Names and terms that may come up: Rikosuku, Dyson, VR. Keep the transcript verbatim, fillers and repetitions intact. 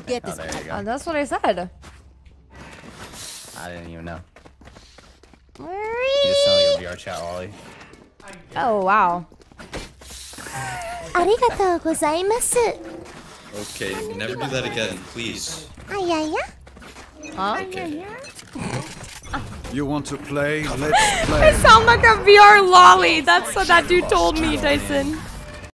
forget oh, this. Oh, that's what I said. I didn't even know. Where are you? You just sound like a V R chat, Ollie. Oh, wow. Arigatou gozaimasu. Okay, you can never do that again, please. Ayaya? Huh? Okay. You want to play? Let's play. I sound like a V R lolly. That's what that dude told me, Dyson.